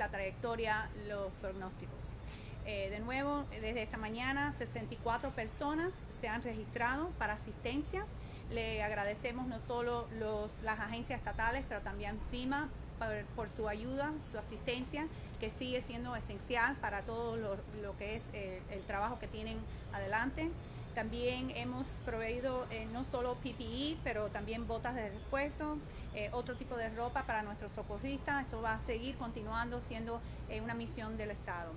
la trayectoria, los pronósticos. De nuevo, desde esta mañana 64 personas se han registrado para asistencia. Le agradecemos no solo las agencias estatales, pero también FEMA por su ayuda, su asistencia, que sigue siendo esencial para todo lo que es el trabajo que tienen adelante. También hemos proveído no solo PPE, pero también botas de repuesto, otro tipo de ropa para nuestros socorristas. Esto va a seguir continuando siendo una misión del Estado.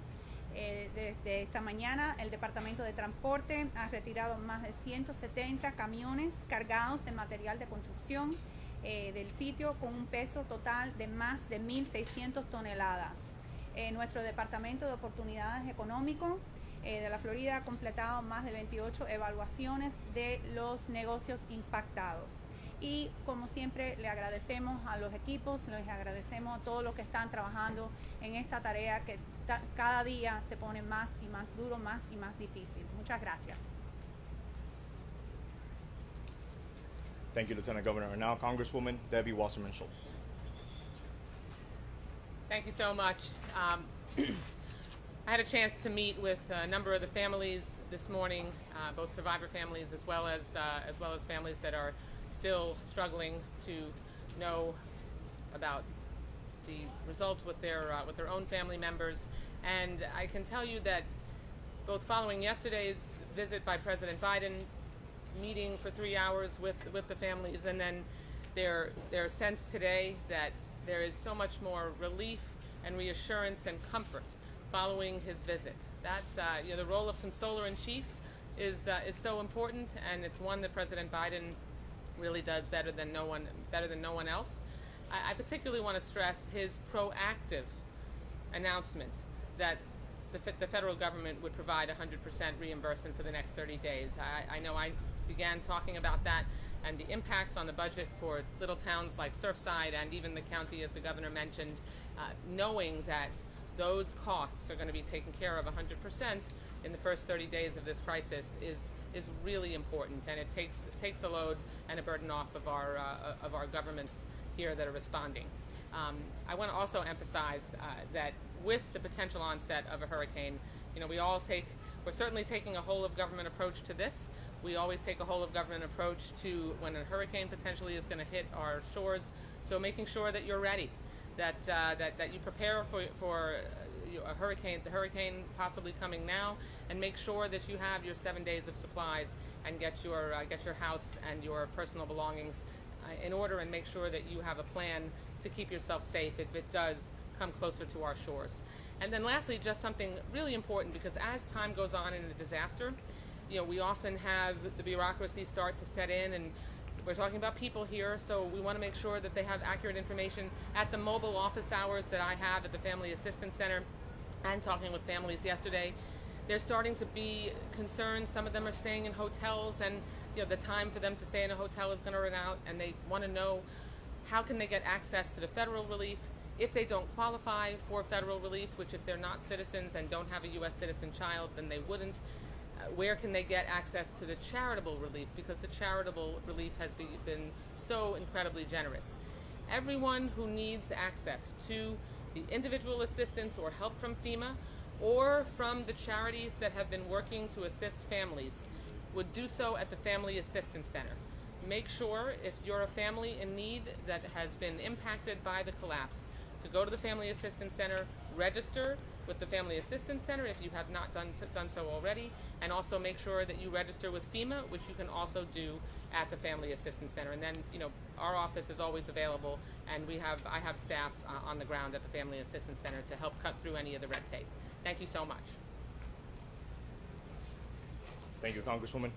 Desde esta mañana el Departamento de Transporte ha retirado más de 170 camiones cargados de material de construcción del sitio, con un peso total de más de 1.600 toneladas. Nuestro Departamento de Oportunidades Económicas de la Florida ha completado más de 28 evaluaciones de los negocios impactados. Y como siempre le agradecemos a los equipos, les agradecemos a todos los que están trabajando en esta tarea que cada día se pone más y más duro, más y más difícil. Muchas gracias. Thank you, Lieutenant Governor. And now Congresswoman Debbie Wasserman Schultz. Thank you so much. I had a chance to meet with a number of the families this morning, both survivor families as well as families that are still struggling to know about the results with their own family members. And I can tell you that both following yesterday's visit by President Biden, meeting for 3 hours with the families, and then their sense today that there is so much more relief and reassurance and comfort following his visit. That you know, the role of consoler in chief is so important, and it's one that President Biden really does better than no one else. I particularly want to stress his proactive announcement that the federal government would provide 100% reimbursement for the next 30 days. I know I began talking about that and the impact on the budget for little towns like Surfside and even the county, as the governor mentioned, knowing that those costs are going to be taken care of 100% in the first 30 days of this crisis is really important, and it takes a load and a burden off of our governments here that are responding. I want to also emphasize that with the potential onset of a hurricane, you know, we're certainly taking a whole of government approach to this. We always take a whole of government approach to when a hurricane potentially is going to hit our shores. So making sure that you're ready, that you prepare for a hurricane, the hurricane possibly coming now, and make sure that you have your 7 days of supplies and get your house and your personal belongings in order, and make sure that you have a plan to keep yourself safe if it does come closer to our shores. And then lastly, just something really important, because as time goes on in a disaster, you know, we often have the bureaucracy start to set in, and we're talking about people here, so we want to make sure that they have accurate information at the mobile office hours that I have at the Family Assistance Center, and talking with families yesterday. They're starting to be concerned. Some of them are staying in hotels, and you know, the time for them to stay in a hotel is going to run out, and they want to know how can they get access to the federal relief if they don't qualify for federal relief, which if they're not citizens and don't have a U.S. citizen child, then they wouldn't. Where can they get access to the charitable relief, because the charitable relief has been so incredibly generous. Everyone who needs access to the individual assistance or help from FEMA or from the charities that have been working to assist families would do so at the Family Assistance Center. Make sure if you're a family in need that has been impacted by the collapse to go to the Family Assistance Center, register with the Family Assistance Center if you have not done so already, and also make sure that you register with FEMA, which you can also do at the Family Assistance Center. And then, you know, our office is always available, and I have staff on the ground at the Family Assistance Center to help cut through any of the red tape. Thank you so much. Thank you, Congresswoman.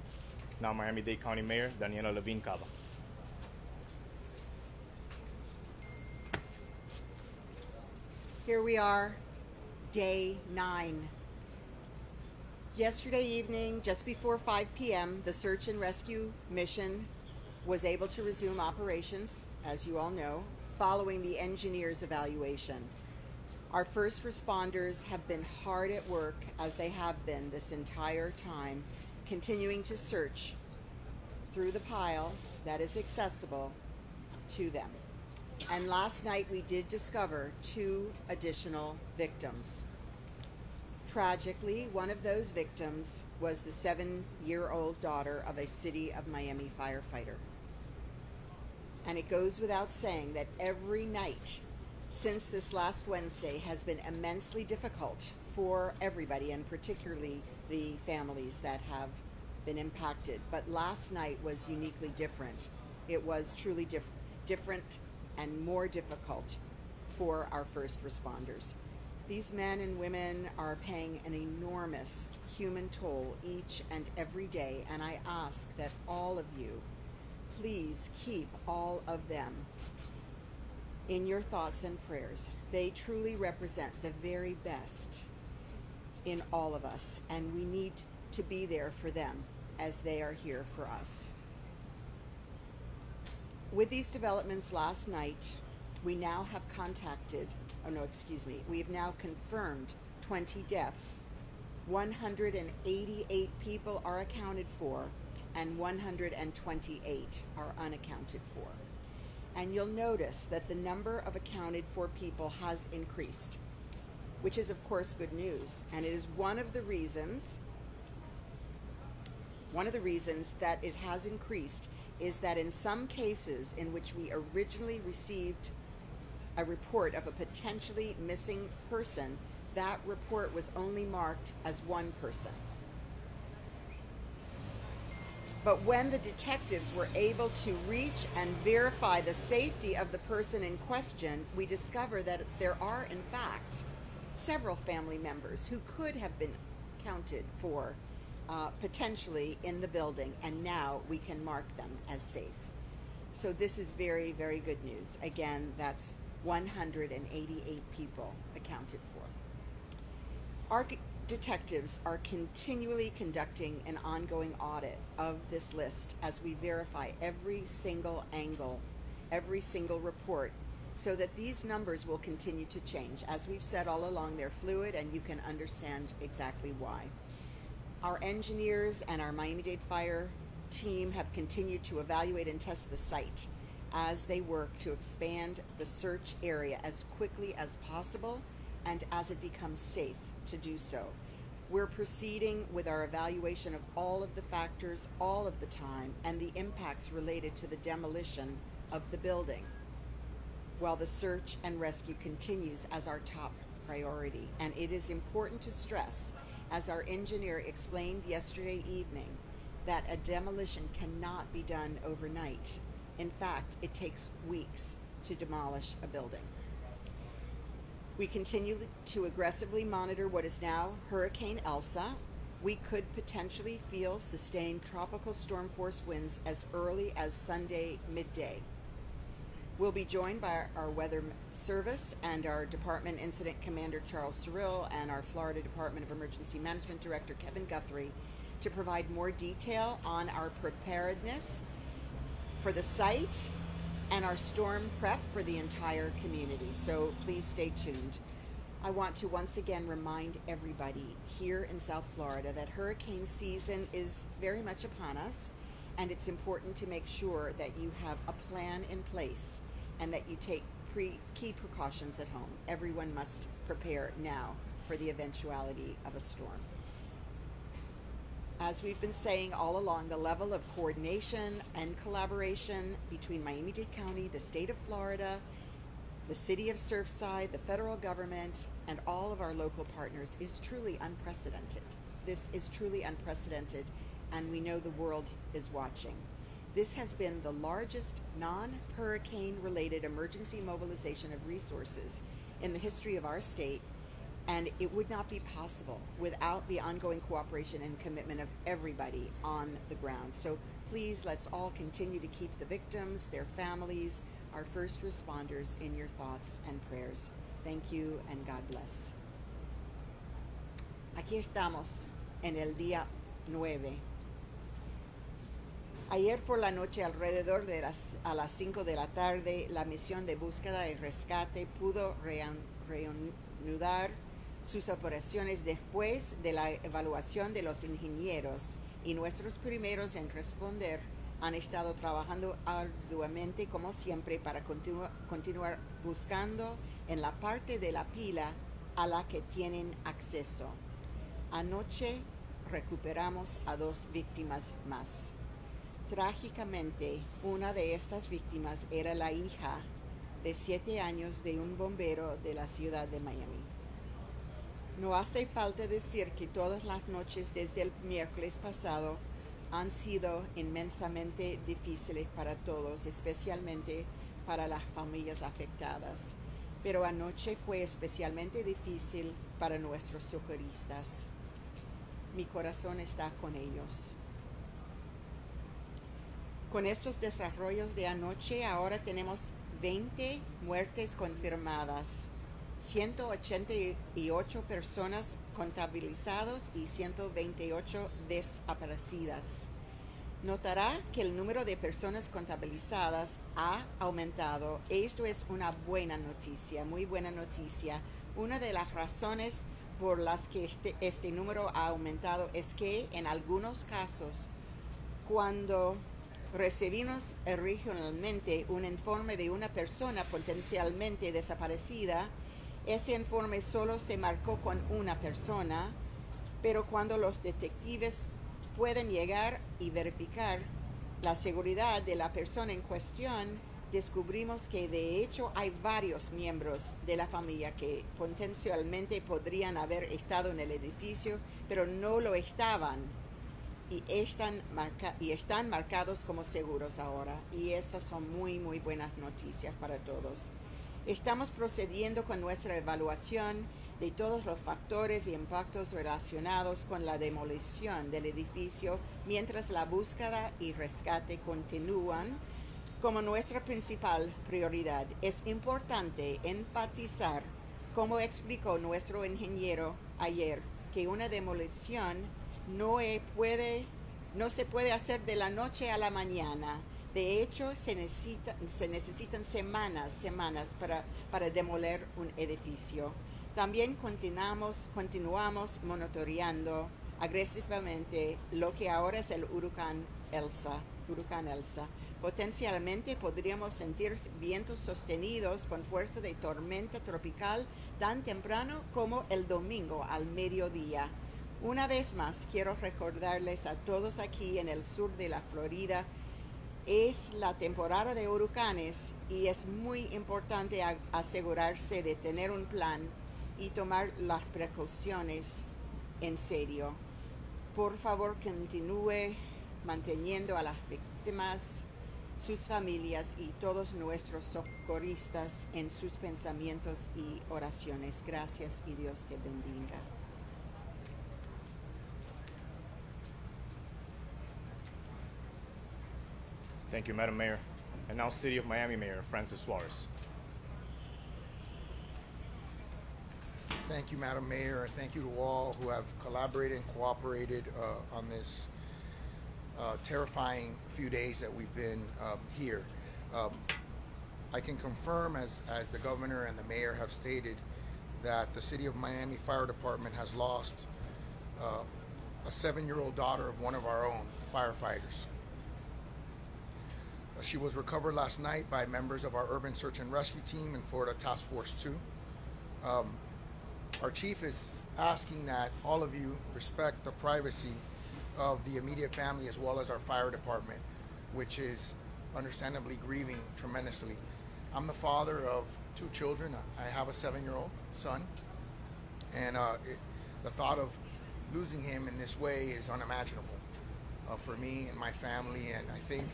Now Miami-Dade County Mayor Daniela Levine Cava. Here we are, day 9. Yesterday evening, just before 5 p.m., the search and rescue mission was able to resume operations, as you all know, following the engineer's evaluation. Our first responders have been hard at work, as they have been this entire time, continuing to search through the pile that is accessible to them. And last night we did discover 2 additional victims. Tragically, one of those victims was the 7-year-old daughter of a City of Miami firefighter. And it goes without saying that every night since this last Wednesday has been immensely difficult for everybody, and particularly the families that have been impacted. But last night was uniquely different. It was truly different and more difficult for our first responders. These men and women are paying an enormous human toll each and every day, and I ask that all of you please keep all of them in your thoughts and prayers. They truly represent the very best in all of us, and we need to be there for them as they are here for us. With these developments last night, we now have we have now confirmed 20 deaths. 188 people are accounted for, and 128 are unaccounted for. And you'll notice that the number of accounted for people has increased, which is of course good news. And it is one of the reasons that it has increased is that in some cases in which we originally received a report of a potentially missing person, that report was only marked as 1 person. But when the detectives were able to reach and verify the safety of the person in question, we discover that there are, in fact, several family members who could have been counted for potentially in the building, and now we can mark them as safe. So this is very, very good news. Again, that's 188 people accounted for. Detectives are continually conducting an ongoing audit of this list as we verify every single angle, every single report, so that these numbers will continue to change. As we've said all along, they're fluid, and you can understand exactly why. Our engineers and our Miami-Dade Fire team have continued to evaluate and test the site as they work to expand the search area as quickly as possible and as it becomes safe to do so. We're proceeding with our evaluation of all of the factors all of the time and the impacts related to the demolition of the building, while the search and rescue continues as our top priority. And it is important to stress, as our engineer explained yesterday evening, that a demolition cannot be done overnight. In fact, it takes weeks to demolish a building. We continue to aggressively monitor what is now Hurricane Elsa. We could potentially feel sustained tropical storm force winds as early as Sunday midday. We'll be joined by our weather service and our Department Incident Commander Charles Surrell and our Florida Department of Emergency Management Director Kevin Guthrie to provide more detail on our preparedness for the site and our storm prep for the entire community. So please stay tuned. I want to once again remind everybody here in South Florida that hurricane season is very much upon us, and it's important to make sure that you have a plan in place and that you take key precautions at home. Everyone must prepare now for the eventuality of a storm. As we've been saying all along, the level of coordination and collaboration between Miami-Dade County, the state of Florida, the city of Surfside, the federal government, and all of our local partners is truly unprecedented. This is truly unprecedented, and we know the world is watching. This has been the largest non-hurricane related emergency mobilization of resources in the history of our state, and it would not be possible without the ongoing cooperation and commitment of everybody on the ground. So please, let's all continue to keep the victims, their families, our first responders in your thoughts and prayers. Thank you, and God bless. Aquí estamos en el día 9. Ayer por la noche, alrededor de a las 5 de la tarde, la misión de búsqueda y rescate pudo reanudar sus operaciones después de la evaluación de los ingenieros y nuestros primeros en responder Han estado trabajando arduamente, como siempre, para continuar buscando en la parte de la pila a la que tienen acceso. Anoche recuperamos a 2 víctimas más. Trágicamente, una de estas víctimas era la hija de 7 años de un bombero de la ciudad de Miami. No hace falta decir que todas las noches desde el miércoles pasado han sido inmensamente difíciles para todos, especialmente para las familias afectadas. Pero anoche fue especialmente difícil para nuestros socorristas. Mi corazón está con ellos. Con estos desarrollos de anoche, ahora tenemos 20 muertes confirmadas, 188 personas contabilizadas y 128 desaparecidas. Notará que el número de personas contabilizadas ha aumentado. Esto es una buena noticia, muy buena noticia. Una de las razones por las que este número ha aumentado es que en algunos casos, cuando recibimos regionalmente un informe de una persona potencialmente desaparecida, ese informe solo se marcó con una persona, pero cuando los detectives pueden llegar y verificar la seguridad de la persona en cuestión, descubrimos que de hecho hay varios miembros de la familia que potencialmente podrían haber estado en el edificio, pero no lo estaban y están marcados como seguros ahora. Y esas son muy, muy buenas noticias para todos. Estamos procediendo con nuestra evaluación de todos los factores y impactos relacionados con la demolición del edificio mientras la búsqueda y rescate continúan como nuestra principal prioridad. Es importante enfatizar, como explicó nuestro ingeniero ayer, que una demolición no se puede hacer de la noche a la mañana. De hecho, se necesitan semanas para demoler un edificio. También continuamos monitoreando agresivamente lo que ahora es el huracán Elsa. Potencialmente podríamos sentir vientos sostenidos con fuerza de tormenta tropical tan temprano como el domingo al mediodía. Una vez más, quiero recordarles a todos aquí en el sur de la Florida, es la temporada de huracanes y es muy importante asegurarse de tener un plan y tomar las precauciones en serio. Por favor, continúe manteniendo a las víctimas, sus familias y todos nuestros socorristas en sus pensamientos y oraciones. Gracias y Dios te bendiga. Thank you, Madam Mayor. And now City of Miami Mayor Francis Suarez. Thank you, Madam Mayor, and thank you to all who have collaborated and cooperated on this terrifying few days that we've been here. I can confirm, as the governor and the mayor have stated, that the City of Miami Fire Department has lost a 7-year-old daughter of one of our own firefighters. She was recovered last night by members of our Urban Search and Rescue Team and Florida Task Force 2. Our chief is asking that all of you respect the privacy of the immediate family as well as our fire department, which is understandably grieving tremendously. I'm the father of 2 children. I have a 7-year-old son, and the thought of losing him in this way is unimaginable for me and my family, and I think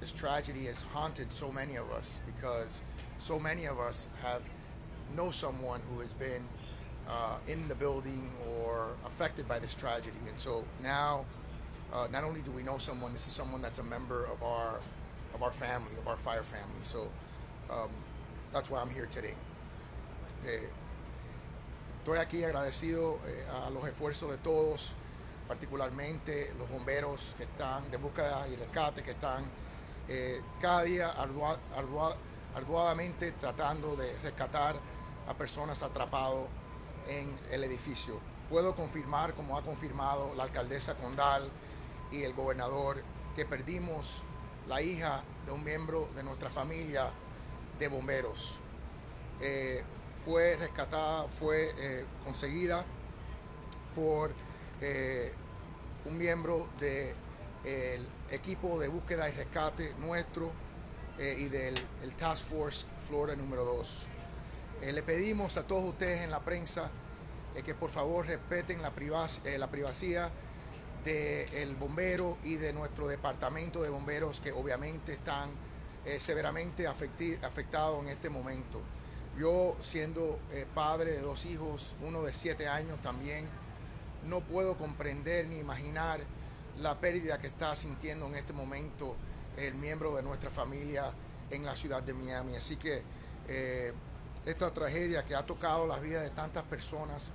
this tragedy has haunted so many of us because so many of us know someone who has been in the building or affected by this tragedy. And so now, not only do we know someone, this is someone that's a member of our family, of our fire family. So that's why I'm here today. Estoy aquí agradecido a los esfuerzos de todos, particularmente los bomberos que están de búsqueda y rescate, que están cada día arduamente tratando de rescatar a personas atrapadas en el edificio. Puedo confirmar, como ha confirmado la alcaldesa Condal y el gobernador, que perdimos la hija de un miembro de nuestra familia de bomberos. Fue rescatada, fue conseguida por un miembro del equipo de búsqueda y rescate nuestro y del Task Force Florida número 2. Le pedimos a todos ustedes en la prensa que por favor respeten la privacidad del bombero y de nuestro departamento de bomberos, que obviamente están severamente afectados en este momento. Yo, siendo padre de dos hijos, uno de 7 años también, no puedo comprender ni imaginar la pérdida que está sintiendo en este momento el miembro de nuestra familia en la ciudad de Miami. Así que esta tragedia que ha tocado las vidas de tantas personas,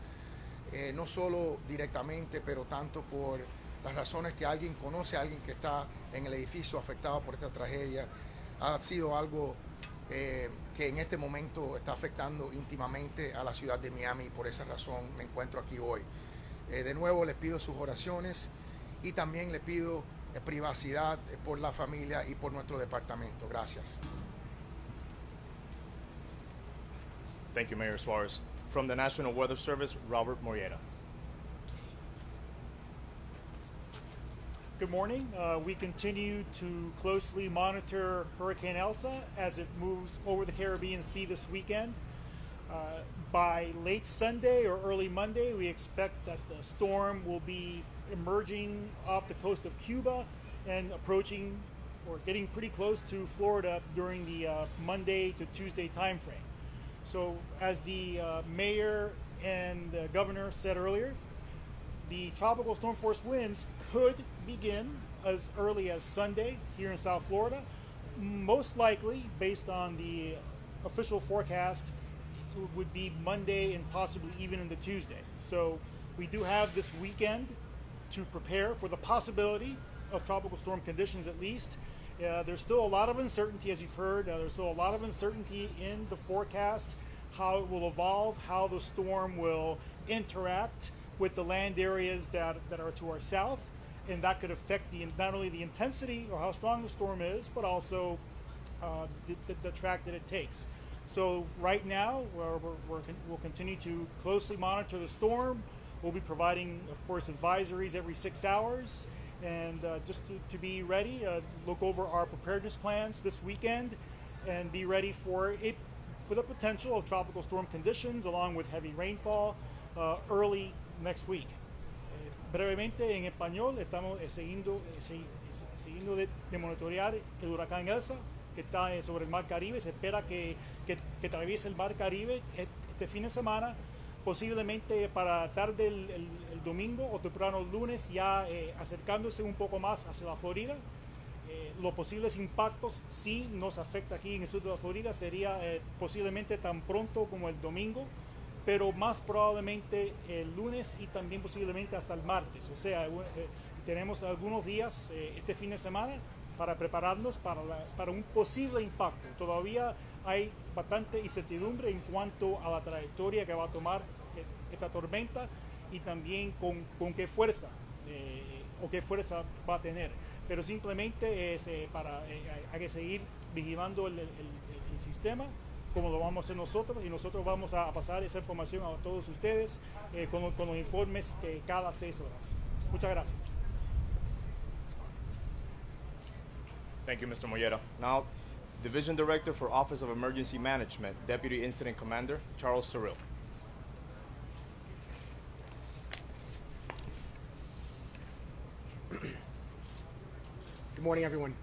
no solo directamente, pero tanto por las razones que alguien conoce a alguien que está en el edificio afectado por esta tragedia, ha sido algo que en este momento está afectando íntimamente a la ciudad de Miami, y por esa razón me encuentro aquí hoy. De nuevo les pido sus oraciones y también les pido privacidad por la familia y por nuestro departamento. Gracias. Thank you, Mayor Suarez. From the National Weather Service, Robert Morieta. Good morning. We continue to closely monitor Hurricane Elsa as it moves over the Caribbean Sea this weekend. By late Sunday or early Monday, we expect that the storm will be emerging off the coast of Cuba and approaching or getting pretty close to Florida during the Monday to Tuesday time frame. So as the mayor and the governor said earlier, the tropical storm force winds could begin as early as Sunday here in South Florida, most likely, based on the official forecast, would be Monday and possibly even into Tuesday. So we do have this weekend to prepare for the possibility of tropical storm conditions at least. There's still a lot of uncertainty, as you've heard. There's still a lot of uncertainty in the forecast, how it will evolve, how the storm will interact with the land areas that are to our south, and that could affect not only the intensity or how strong the storm is, but also the track that it takes. So right now, we'll continue to closely monitor the storm. We'll be providing, of course, advisories every 6 hours. And just to be ready, look over our preparedness plans this weekend and be ready for the potential of tropical storm conditions along with heavy rainfall early next week. Brevemente en español, estamos siguiendo de monitorear el huracán Elsa, que está sobre el mar Caribe. Se espera que atraviese el mar Caribe este fin de semana, posiblemente para tarde el domingo o temprano el lunes, ya acercándose un poco más hacia la Florida. Los posibles impactos, si nos afecta aquí en el sur de la Florida, sería posiblemente tan pronto como el domingo, pero más probablemente el lunes y también posiblemente hasta el martes. O sea, tenemos algunos días este fin de semana para prepararnos para un posible impacto. Todavía hay bastante incertidumbre en cuanto a la trayectoria que va a tomar esta tormenta y también con qué fuerza o qué fuerza va a tener. Pero simplemente es, hay que seguir vigilando el sistema, como lo vamos a hacer nosotros, y nosotros vamos a pasar esa información a todos ustedes con los informes cada 6 horas. Muchas gracias. Thank you, Mr. Morieta. Now, Division Director for Office of Emergency Management, Deputy Incident Commander, Charles Surrell. Good morning, everyone.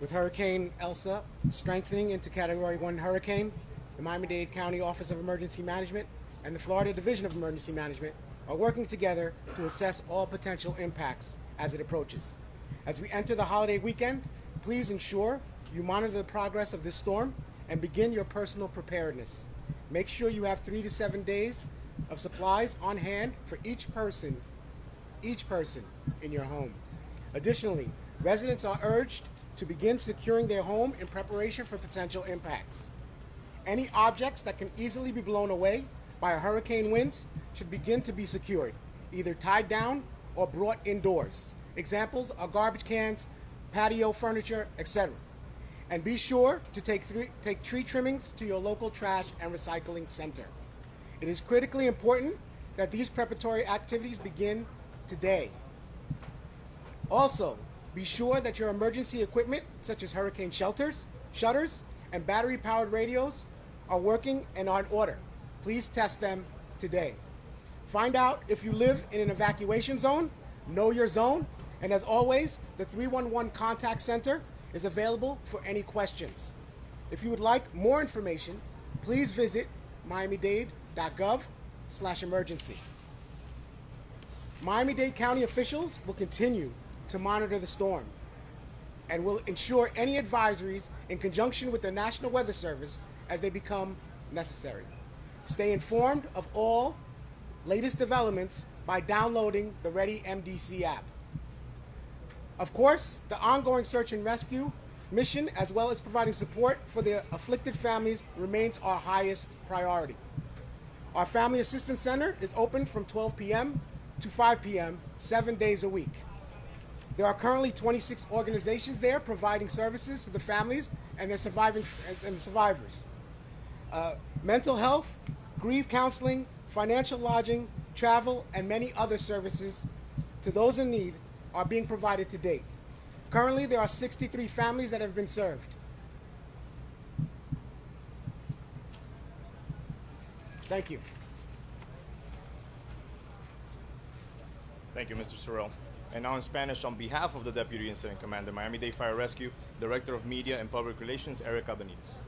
With Hurricane Elsa strengthening into Category 1 hurricane, the Miami-Dade County Office of Emergency Management and the Florida Division of Emergency Management are working together to assess all potential impacts as it approaches. As we enter the holiday weekend, please ensure you monitor the progress of this storm and begin your personal preparedness. Make sure you have 3 to 7 days of supplies on hand for each person in your home. Additionally, residents are urged to begin securing their home in preparation for potential impacts. Any objects that can easily be blown away by a hurricane winds should begin to be secured, either tied down or brought indoors. Examples are garbage cans, patio furniture, etc. And be sure to take tree trimmings to your local trash and recycling center. It is critically important that these preparatory activities begin today. Also, be sure that your emergency equipment, such as hurricane shelters, shutters, and battery-powered radios are working and are in order. Please test them today. Find out if you live in an evacuation zone, know your zone, and as always, the 311 contact center is available for any questions. If you would like more information, please visit miamidade.gov/emergency. Miami-Dade County officials will continue to monitor the storm and will ensure any advisories in conjunction with the National Weather Service as they become necessary. Stay informed of all latest developments by downloading the Ready MDC app. Of course, the ongoing search and rescue mission, as well as providing support for the afflicted families, remains our highest priority. Our Family Assistance Center is open from 12 p.m. to 5 p.m., 7 days a week. There are currently 26 organizations there providing services to the families and their survivors. Mental health, grief counseling, financial lodging, travel, and many other services to those in need are being provided to date. Currently, there are 63 families that have been served. Thank you. Thank you, Mr. Surrell. And now in Spanish, on behalf of the Deputy Incident Commander, Miami-Dade Fire Rescue, Director of Media and Public Relations, Eric Cabaniz.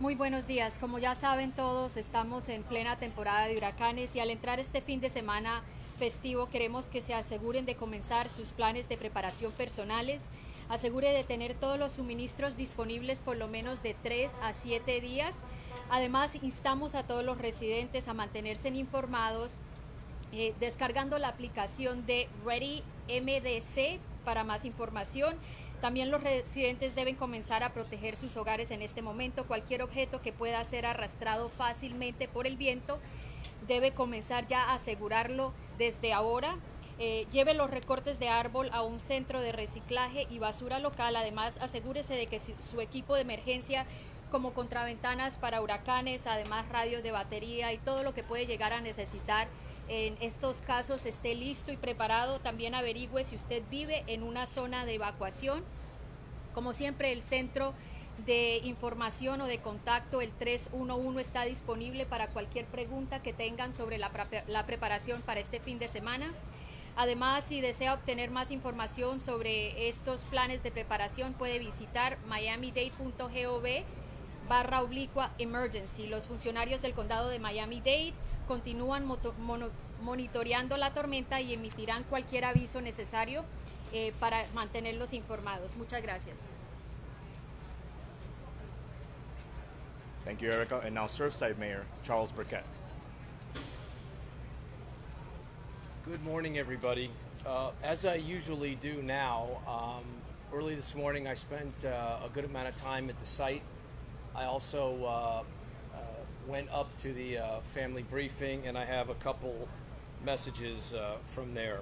Muy buenos días. Como ya saben todos, estamos en plena temporada de huracanes y al entrar este fin de semana festivo queremos que se aseguren de comenzar sus planes de preparación personales. Asegure de tener todos los suministros disponibles por lo menos de 3 a 7 días. Además, instamos a todos los residentes a mantenerse informados descargando la aplicación de Ready MDC para más información. También los residentes deben comenzar a proteger sus hogares en este momento. Cualquier objeto que pueda ser arrastrado fácilmente por el viento debe comenzar ya a asegurarlo desde ahora. Lleve los recortes de árbol a un centro de reciclaje y basura local. Además, asegúrese de que su equipo de emergencia, como contraventanas para huracanes, además radios de batería y todo lo que puede llegar a necesitar en estos casos, esté listo y preparado. También averigüe si usted vive en una zona de evacuación. Como siempre, el centro de información o de contacto, el 311, está disponible para cualquier pregunta que tengan sobre la preparación para este fin de semana. Además, si desea obtener más información sobre estos planes de preparación, puede visitar miamidade.gov/emergency. Los funcionarios del condado de Miami-Dade continúan monitoreando la tormenta y emitirán cualquier aviso necesario para mantenerlos informados. Muchas gracias. Thank you, Erica. And now Surfside Mayor Charles Burkett. Good morning, everybody. As I usually do now, early this morning I spent a good amount of time at the site. I also went up to the family briefing, and I have a couple messages from there.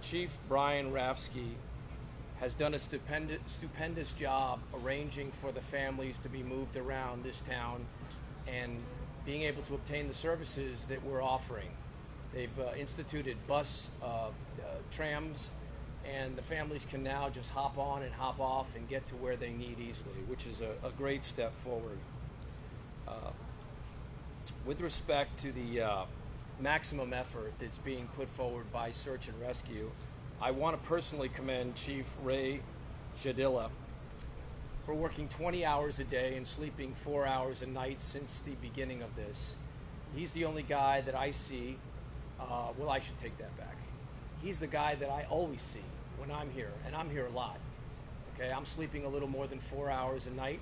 Chief Brian Rafsky has done a stupendous job arranging for the families to be moved around this town and being able to obtain the services that we're offering. They've instituted bus, trams, and the families can now just hop on and hop off and get to where they need easily, which is a great step forward. With respect to the maximum effort that's being put forward by Search and Rescue, I want to personally commend Chief Ray Jadilla for working 20 hours a day and sleeping 4 hours a night since the beginning of this. He's the only guy that I see, well, I should take that back. He's the guy that I always see when I'm here, and I'm here a lot. Okay, I'm sleeping a little more than 4 hours a night.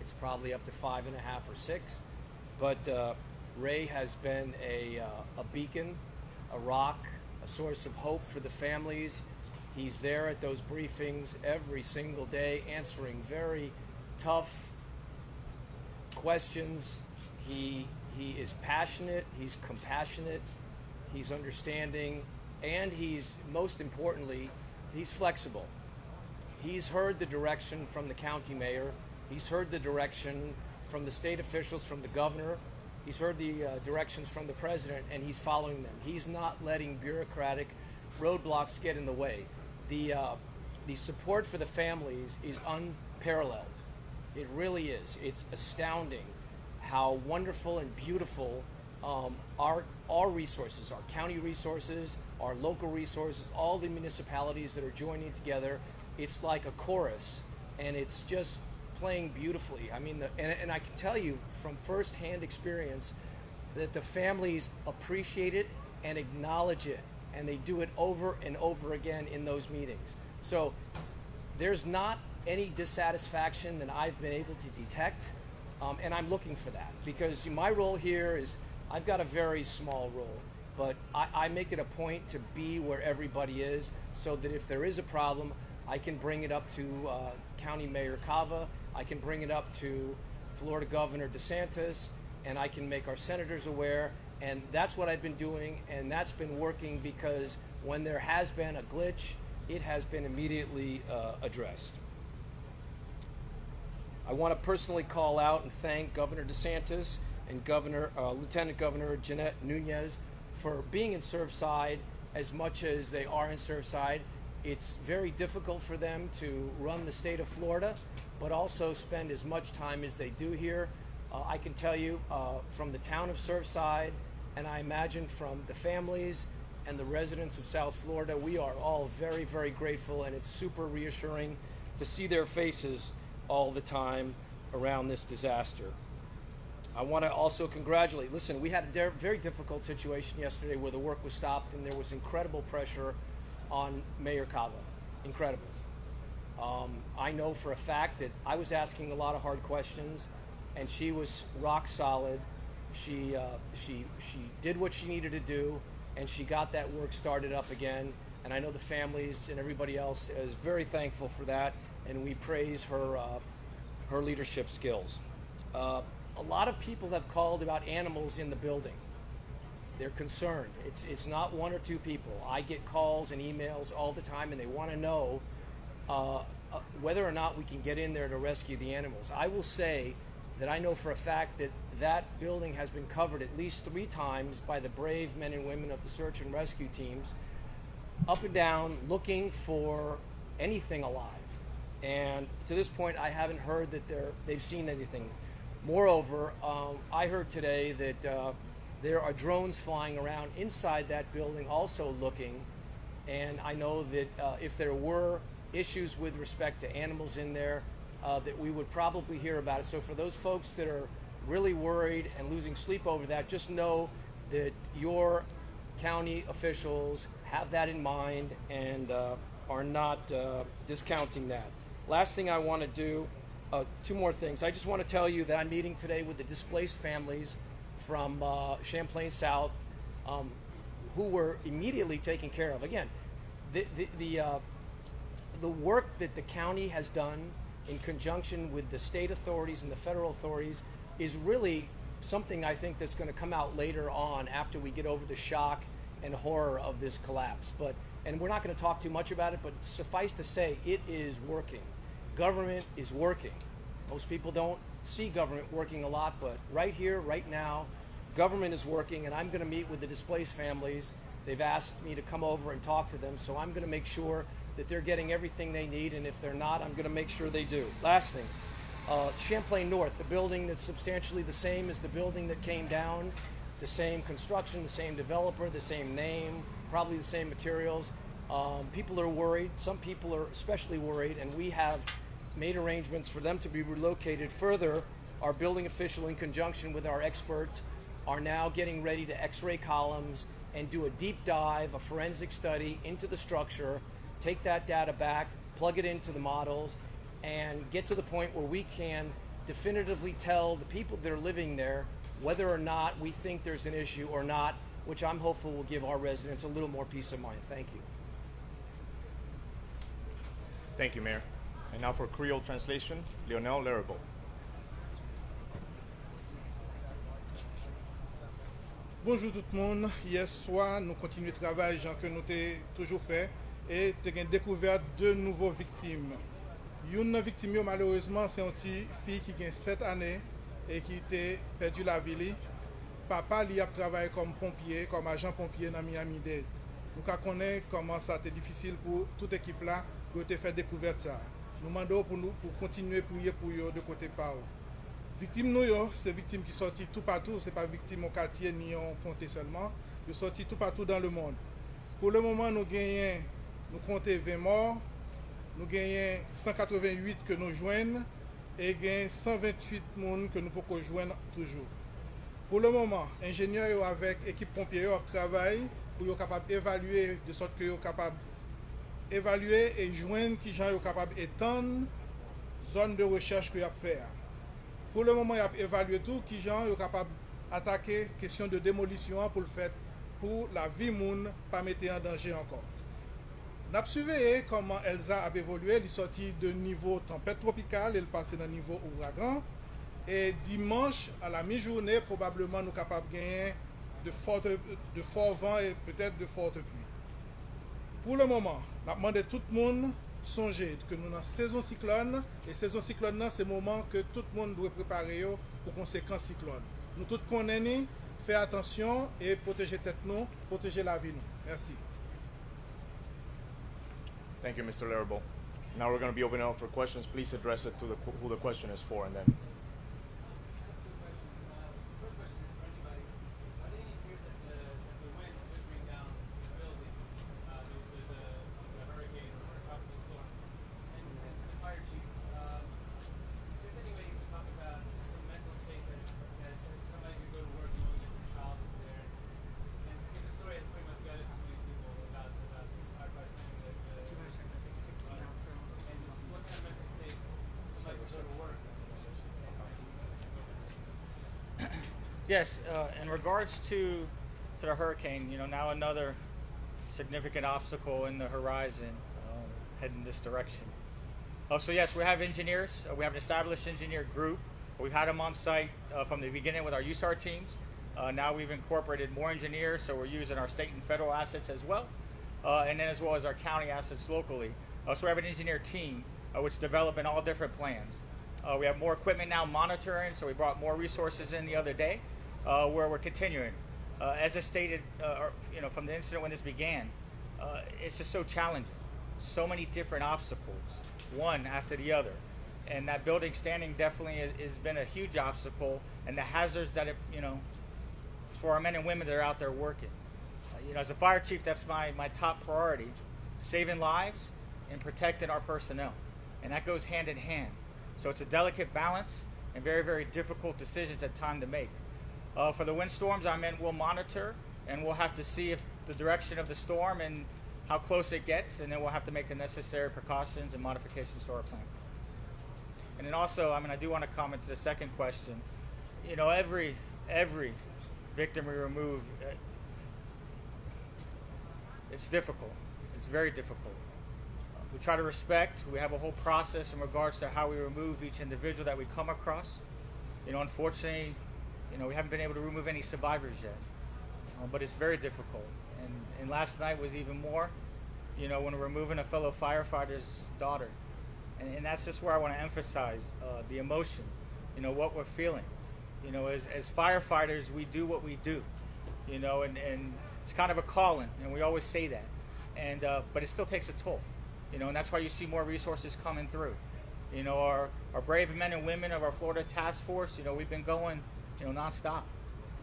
It's probably up to 5.5 or 6, but Ray has been a beacon, a rock, a source of hope for the families. He's there at those briefings every single day answering very tough questions. He is passionate, he's compassionate, he's understanding, and he's, most importantly, he's flexible. He's heard the direction from the county mayor, he's heard the direction from the state officials, from the governor, he's heard the directions from the president, and he's following them. He's not letting bureaucratic roadblocks get in the way. The support for the families is unparalleled. It really is. It's astounding how wonderful and beautiful our resources, our county resources, our local resources, all the municipalities that are joining together. It's like a chorus, and it's just playing beautifully. I mean, and I can tell you from firsthand experience that the families appreciate it and acknowledge it, and they do it over and over again in those meetings. So there's not any dissatisfaction that I've been able to detect, and I'm looking for that, because my role here is, I've got a very small role, but I make it a point to be where everybody is, so that if there is a problem, I can bring it up to County Mayor Cava, I can bring it up to Florida Governor DeSantis, and I can make our senators aware. And that's what I've been doing, and that's been working, because when there has been a glitch, it has been immediately addressed. I want to personally call out and thank Governor DeSantis and Lieutenant Governor Jeanette Nuñez for being in Surfside as much as they are in Surfside. It's very difficult for them to run the state of Florida, but also spend as much time as they do here. I can tell you from the town of Surfside, and I imagine from the families and the residents of South Florida, we are all very, very grateful, and it's super reassuring to see their faces all the time around this disaster. I want to also congratulate, listen, we had a very difficult situation yesterday where the work was stopped and there was incredible pressure on Mayor Cava, incredible. I know for a fact that I was asking a lot of hard questions, and she was rock solid. She did what she needed to do, and she got that work started up again. And I know the families and everybody else is very thankful for that, and we praise her, her leadership skills. A lot of people have called about animals in the building. They're concerned. It's not one or two people. I get calls and emails all the time, and they want to know whether or not we can get in there to rescue the animals. I will say that I know for a fact that that building has been covered at least 3 times by the brave men and women of the search and rescue teams, up and down, looking for anything alive. And to this point, I haven't heard that they've seen anything. Moreover, I heard today that there are drones flying around inside that building also looking, and I know that if there were issues with respect to animals in there, that we would probably hear about it. So for those folks that are really worried and losing sleep over that, just know that your county officials have that in mind and are not discounting that. Last thing I want to do, 2 more things. I just want to tell you that I'm meeting today with the displaced families from Champlain South, who were immediately taken care of. Again, the work that the county has done in conjunction with the state authorities and the federal authorities is really something I think that's going to come out later on after we get over the shock and horror of this collapse. But, and we're not going to talk too much about it, but suffice to say, it is working. Government is working. Most people don't see government working a lot, but right here, right now, government is working, and I'm going to meet with the displaced families. They've asked me to come over and talk to them, so I'm going to make sure that they're getting everything they need, and if they're not, I'm going to make sure they do. Last thing, Champlain North, the building that's substantially the same as the building that came down, the same construction, the same developer, the same name, probably the same materials. People are worried. Some people are especially worried, and we have made arrangements for them to be relocated further. Our building official, in conjunction with our experts, are now getting ready to x-ray columns and do a deep dive, a forensic study into the structure, take that data back, plug it into the models, and get to the point where we can definitively tell the people that are living there whether or not we think there's an issue or not, which I'm hopeful will give our residents a little more peace of mind. Thank you. Thank you, Mayor. And now for Creole translation, Lionel Laribou. Bonjour tout le monde. Hier soir, nous continuons le travail que nous avons toujours fait et nous avons découvert deux nouveaux victimes. Une victime, malheureusement, c'est une petite fille qui a 7 ans et qui a perdu la vie. Papa lui a travaillé comme pompier, comme agent pompier dans Miami-Dade. Nous connaissons comment ça a été difficile pour toute équipe là de faire découvrir ça. Nous demandons pour continuer à prier pour eux de côté par eux. Victime nous, c'est victime qui sortit tout partout, ce n'est pas victime au quartier ni au comté seulement, ils sortit tout partout dans le monde. Pour le moment, nous comptons 20 morts, nous gagnons 188 que nous joignons et gagnons 128 personnes que nous pouvons joindre toujours. Pour le moment, ingénieurs avec équipe pompier travaillent pour être capable d'évaluer de sorte que soient capables d'évaluer et joindre qui sont capables d'étendre la zone de recherche que nous avons fait. Pour le moment, il a évalué tout qui gens sont capables d'attaquer la question de démolition pour le fait pour la vie ne pas mettre en danger encore. Nous avons surveillé comment Elsa a évolué. Elle est sortie de niveau tempête tropicale, elle est passée dans niveau ouragan. Et dimanche, à la mi-journée, probablement nous sommes capables de gagner de forts vents et peut-être de fortes pluies. Pour le moment, nous avons demandé à tout le monde songez que nous avons saison cyclone et saison cyclone c'est le moment que tout le monde doit préparer aux conséquences cyclone. Nous tous connaissons, faire attention et protéger tête nous, protéger la vie nous. Merci. Thank you, Mr. Laribou. Now we're going to be opening up for questions. Please address it to who the question is for and then. Yes, in regards to the hurricane, you know, now another significant obstacle in the horizon heading this direction. So yes, we have engineers. We have an established engineer group. We've had them on site from the beginning with our USAR teams. Now we've incorporated more engineers, so we're using our state and federal assets as well, and then as well as our county assets locally. So we have an engineer team which developing all different plans. We have more equipment now monitoring, so we brought more resources in the other day. Where we're continuing. As I stated, you know, from the incident when this began, it's just so challenging. So many different obstacles, one after the other. And that building standing definitely has been a huge obstacle, and the hazards that, it, you know, for our men and women that are out there working. You know, as a fire chief, that's my top priority, saving lives and protecting our personnel. And that goes hand in hand. So it's a delicate balance and very, very difficult decisions at time to make. For the windstorms, I mean, we'll monitor and we'll have to see if the direction of the storm and how close it gets, and then we'll have to make the necessary precautions and modifications to our plan. And then also, I mean, I do want to comment to the second question. You know, every victim we remove, it's difficult. It's very difficult. We try to respect. We have a whole process in regards to how we remove each individual that we come across. You know, unfortunately, you know, we haven't been able to remove any survivors yet, but it's very difficult. And last night was even more, you know, when we're removing a fellow firefighter's daughter. And that's just where I want to emphasize the emotion, you know, what we're feeling. You know, as firefighters, we do what we do, you know, and it's kind of a calling, and we always say that. But it still takes a toll, you know, and that's why you see more resources coming through. You know, our brave men and women of our Florida Task Force, you know, we've been going, you know, non-stop.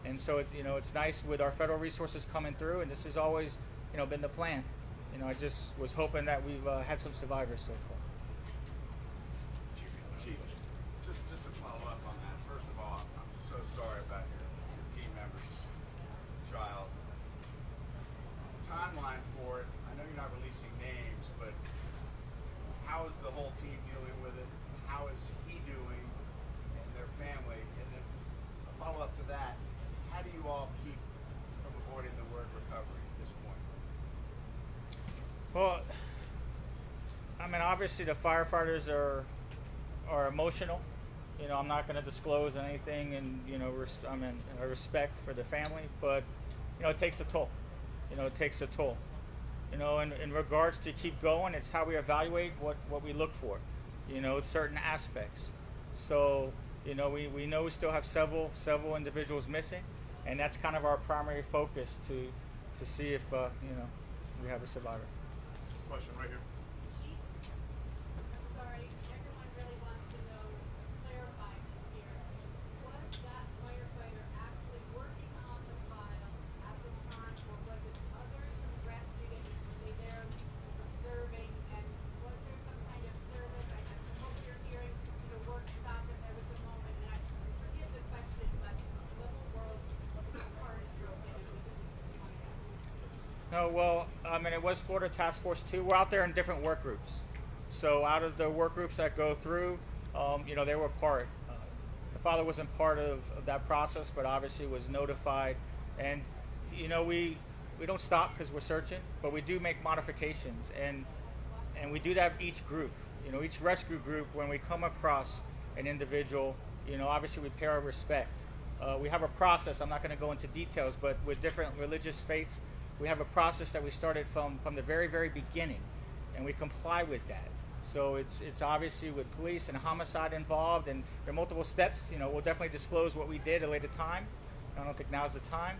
And so it's, you know, it's nice with our federal resources coming through, and this has always, you know, been the plan. You know, I just was hoping that we've had some survivors so far. Chief, just to follow up on that, first of all, I'm so sorry about your team member's child. The timeline for it, I know you're not releasing names, but how is the whole team dealing with it? How is he doing and their family? Follow up to that, how do you all keep from avoiding the word recovery at this point? Well, I mean, obviously the firefighters are emotional. you know, I'm not going to disclose anything, and, you know, I mean, a respect for the family, but, you know, it takes a toll. You know, it takes a toll. You know, in regards to keep going, it's how we evaluate what we look for, you know, certain aspects. So, you know, we know we still have several individuals missing, and that's kind of our primary focus to see if, you know, we have a survivor. Question right here. No, well, I mean, it was Florida Task Force 2. We're out there in different work groups. So out of the work groups that go through, you know, they were part. The father wasn't part of that process, but obviously was notified. And, you know, we don't stop because we're searching, but we do make modifications. And we do that with each group, you know, each rescue group. When we come across an individual, you know, obviously we pay our respect. We have a process. I'm not going to go into details, but with different religious faiths, we have a process that we started from the very, very beginning, and we comply with that. So it's obviously with police and homicide involved, and there are multiple steps. You know, we'll definitely disclose what we did at a later time. I don't think now's the time,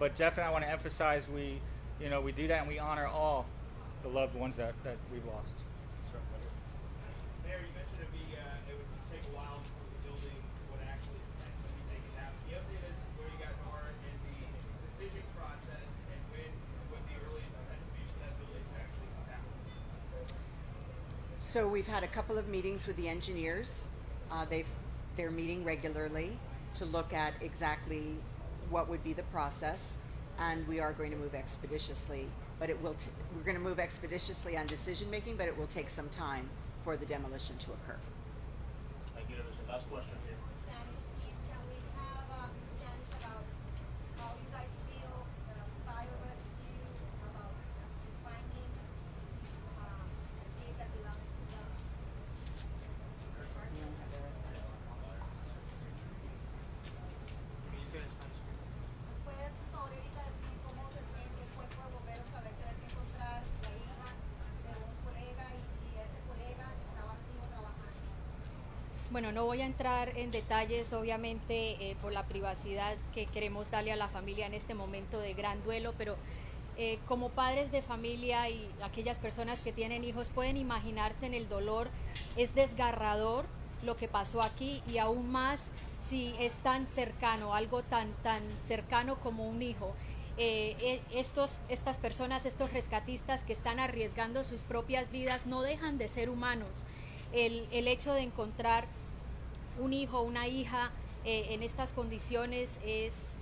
but Jeff and I want to emphasize we do that, and we honor all the loved ones that we've lost. Sure. Mayor, you mentioned it would take a while for the building would actually potentially be taken down. The update is where you guys are in the decision process. So we've had a couple of meetings with the engineers. They're meeting regularly to look at exactly what would be the process, and we are going to move expeditiously. But we're going to move expeditiously on decision making, but it will take some time for the demolition to occur. Thank you. There's a last question here. Bueno, no voy a entrar en detalles, obviamente, por la privacidad que queremos darle a la familia en este momento de gran duelo, pero como padres de familia y aquellas personas que tienen hijos pueden imaginarse en el dolor. Es desgarrador lo que pasó aquí, y aún más si es tan cercano, algo tan cercano como un hijo. Estas personas, estos rescatistas que están arriesgando sus propias vidas, no dejan de ser humanos. El hecho de encontrar un hijo, una hija en estas condiciones es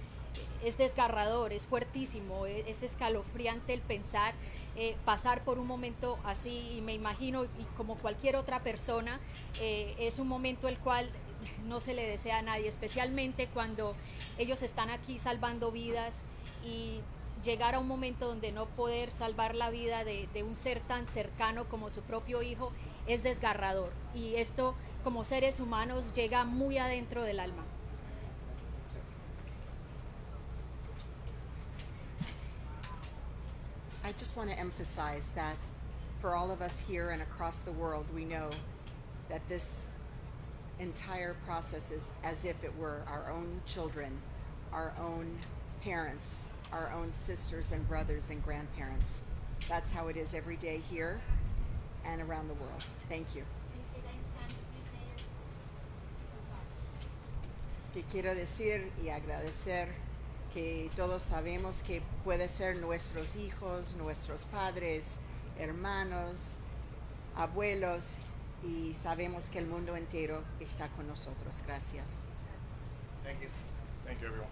desgarrador, es fuertísimo, es escalofriante el pensar, pasar por un momento así, y me imagino, y como cualquier otra persona, es un momento el cual no se le desea a nadie, especialmente cuando ellos están aquí salvando vidas, y llegar a un momento donde no poder salvar la vida de un ser tan cercano como su propio hijo es desgarrador, y esto como seres humanos llega muy adentro del alma. I just want to emphasize that for all of us here and across the world, we know that this entire process is as if it were our own children, our own parents, our own sisters and brothers and grandparents. That's how it is every day here and around the world. Thank you. Que quiero decir y agradecer que todos sabemos que puede ser nuestros hijos, nuestros padres, hermanos, abuelos, y sabemos que el mundo entero está con nosotros. Gracias. Thank you. Thank you, everyone.